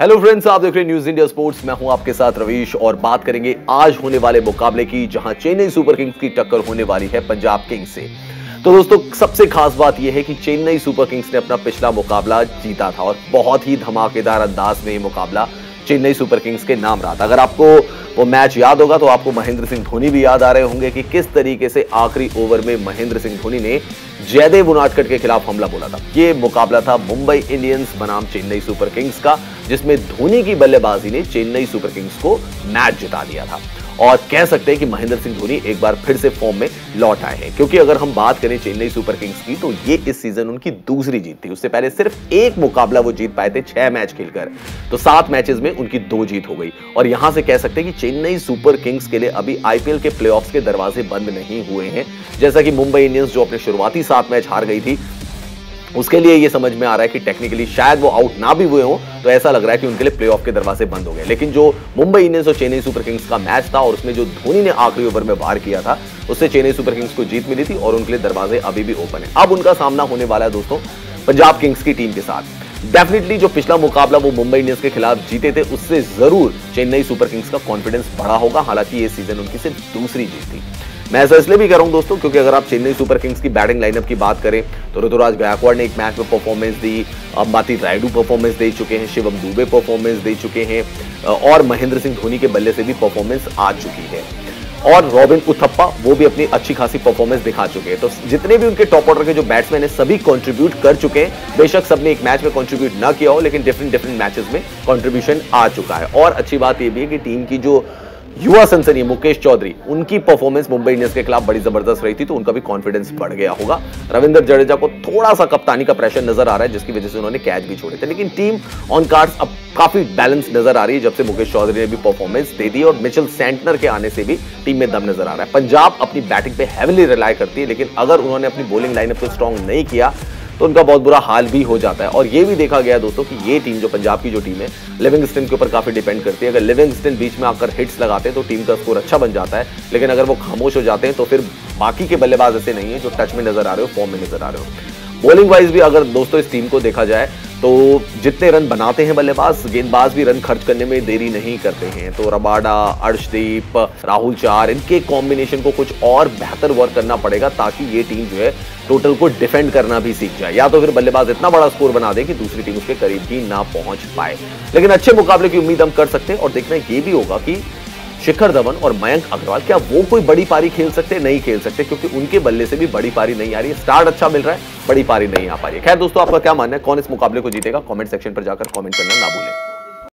Hello friends, आप देख रहे हैं न्यूज़ इंडिया स्पोर्ट्स। मैं हूं आपके साथ रवीश और बात करेंगे आज होने वाले मुकाबले की, जहां चेन्नई सुपर किंग्स की टक्कर होने वाली है पंजाब किंग्स से। तो दोस्तों, सबसे खास बात यह है कि चेन्नई सुपर किंग्स ने अपना पिछला मुकाबला जीता था और बहुत ही धमाकेदार अंदाज में ये मुकाबला चेन्नई सुपर किंग्स के नाम रहा था। अगर आपको वो मैच याद होगा तो आपको महेंद्र सिंह धोनी भी याद आ रहे होंगे कि किस तरीके से आखिरी ओवर में महेंद्र सिंह धोनी ने जयदेव उनादकट के खिलाफ हमला बोला था। ये मुकाबला था मुंबई इंडियंस बनाम चेन्नई सुपर किंग्स का, जिसमें धोनी की बल्लेबाजी ने चेन्नई सुपर किंग्स को मैच जिता दिया था। और कह सकते हैं कि महेंद्र सिंह धोनी एक बार फिर से फॉर्म में लौट आए हैं, क्योंकि अगर हम बात करें चेन्नई सुपर किंग्स की तो ये इस सीजन उनकी दूसरी जीत थी। उससे पहले सिर्फ एक मुकाबला वो जीत पाए थे 6 मैच खेलकर, तो 7 मैचेस में उनकी 2 जीत हो गई। और यहां से कह सकते हैं कि चेन्नई सुपर किंग्स के लिए अभी आईपीएल के प्लेऑफ्स के दरवाजे बंद नहीं हुए हैं। जैसा कि मुंबई इंडियंस जो अपने शुरुआती 7 मैच हार गई थी, उसके लिए ये समझ में आ रहा है कि टेक्निकली शायद वो आउट ना भी हुए हों, तो ऐसा लग रहा है कि उनके लिए प्लेऑफ के दरवाजे बंद हो गए। लेकिन जो मुंबई इंडियंस और चेन्नई सुपर किंग्स का मैच था और उसमें जो धोनी ने आखिरी ओवर में वार किया था, उससे चेन्नई सुपर किंग्स को जीत मिली थी और उनके लिए दरवाजे अभी भी ओपन है। अब उनका सामना होने वाला है दोस्तों पंजाब किंग्स की टीम के साथ। डेफिनेटली जो पिछला मुकाबला वो मुंबई इंडियंस के खिलाफ जीते थे, उससे जरूर चेन्नई सुपर किंग्स का कॉन्फिडेंस बढ़ा होगा। हालांकि ये सीजन उनकी सिर्फ दूसरी जीत थी। मैं ऐसा इसलिए भी कर रहा हूं दोस्तों क्योंकि अगर आप चेन्नई सुपर किंग्स की बैटिंग लाइनअप की बात करें तो ऋतुराज गायकवाड़ ने एक मैच में परफॉर्मेंस दी, अम्बाति रायडू परफॉर्मेंस दे चुके हैं, शिवम दुबे परफॉर्मेंस दे चुके हैं और महेंद्र सिंह धोनी के बल्ले से भी परफॉर्मेंस आ चुकी है। और रॉबिन उथप्पा वो भी अपनी अच्छी खासी परफॉर्मेंस दिखा चुके हैं। तो जितने भी उनके टॉप ऑर्डर के जो बैट्समैन हैं सभी कंट्रीब्यूट कर चुके हैं। बेशक सबने एक मैच में कंट्रीब्यूट ना किया हो, लेकिन डिफरेंट मैचेस में कंट्रीब्यूशन आ चुका है। और अच्छी बात ये भी है कि टीम की जो युवा सनसनी मुकेश चौधरी, उनकी परफॉर्मेंस मुंबई इंडियंस के खिलाफ बड़ी जबरदस्त रही थी, तो उनका भी कॉन्फिडेंस बढ़ गया होगा। रविंद्र जडेजा को थोड़ा सा कप्तानी का प्रेशर नजर आ रहा है, जिसकी वजह से उन्होंने कैच भी छोड़े थे, लेकिन टीम ऑन कार्ड्स अब काफी बैलेंस नजर आ रही है जब से मुकेश चौधरी ने भी परफॉर्मेंस दे दी। और मिचेल सैंटनर के आने से भी टीम में दम नजर आ रहा है। पंजाब अपनी बैटिंग पे हैवीली रिलाई करती है, लेकिन अगर उन्होंने अपनी बॉलिंग लाइनअप को स्ट्रॉन्ग नहीं किया तो उनका बहुत बुरा हाल भी हो जाता है। और ये भी देखा गया दोस्तों कि ये टीम जो पंजाब की जो टीम है लिविंगस्टन के ऊपर काफी डिपेंड करती है। अगर लिविंगस्टन बीच में आकर हिट्स लगाते हैं तो टीम का स्कोर अच्छा बन जाता है, लेकिन अगर वो खामोश हो जाते हैं तो फिर बाकी के बल्लेबाज ऐसे नहीं है जो टच में नजर आ रहे हो, फॉर्म में नजर आ रहे हो। बॉलिंग वाइज भी अगर दोस्तों इस टीम को देखा जाए तो जितने रन बनाते हैं बल्लेबाज, गेंदबाज भी रन खर्च करने में देरी नहीं करते हैं। तो रबाड़ा, अर्शदीप, राहुल चार, इनके कॉम्बिनेशन को कुछ और बेहतर वर्क करना पड़ेगा ताकि ये टीम जो है टोटल को डिफेंड करना भी सीख जाए, या तो फिर बल्लेबाज इतना बड़ा स्कोर बना दे कि दूसरी टीम उसके करीब भी ना पहुंच पाए। लेकिन अच्छे मुकाबले की उम्मीद हम कर सकते हैं। और देखना ये भी होगा कि शिखर धवन और मयंक अग्रवाल क्या वो कोई बड़ी पारी खेल सकते? नहीं खेल सकते, क्योंकि उनके बल्ले से भी बड़ी पारी नहीं आ रही है। स्टार्ट अच्छा मिल रहा है, बड़ी पारी नहीं आ पा रही है। खैर दोस्तों, आपका क्या मानना है, कौन इस मुकाबले को जीतेगा? कमेंट सेक्शन पर जाकर कमेंट करना ना भूलें।